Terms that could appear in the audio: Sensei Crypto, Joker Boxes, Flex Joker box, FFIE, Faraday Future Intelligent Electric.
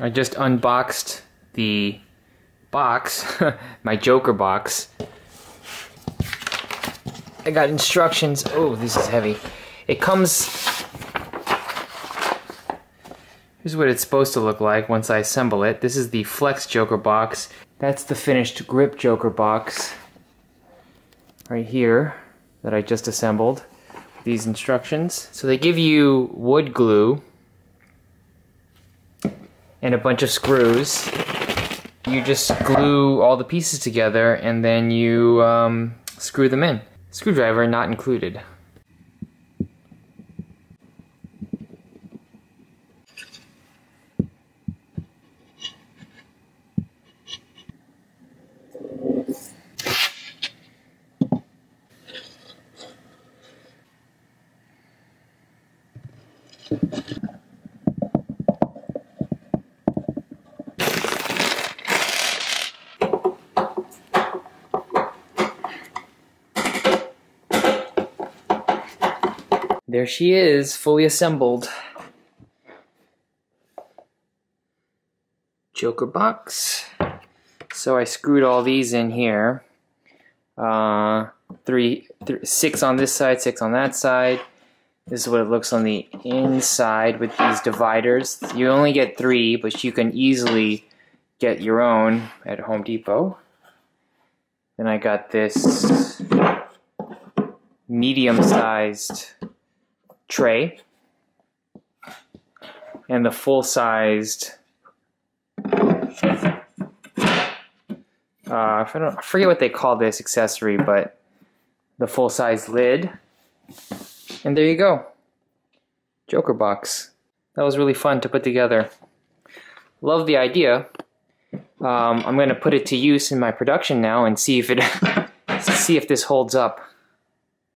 I just unboxed the box, my Joker box. I got instructions. Oh, this is heavy. It comes, here's what it's supposed to look like once I assemble it. This is the Flex Joker box. That's the finished grip Joker box right here that I just assembled. These instructions. So they give you wood glue and a bunch of screws. You just glue all the pieces together and then you screw them in. Screwdriver not included. There she is, fully assembled. Joker box. So I screwed all these in here. Six on this side, six on that side. This is what it looks on the inside with these dividers. You only get three, but you can easily get your own at Home Depot. Then I got this medium-sized tray and the full-sized I forget what they call this accessory, but the full-size lid. And there you go, Joker box. That was really fun to put together. Love the idea. I'm gonna put it to use in my production now and see if this holds up.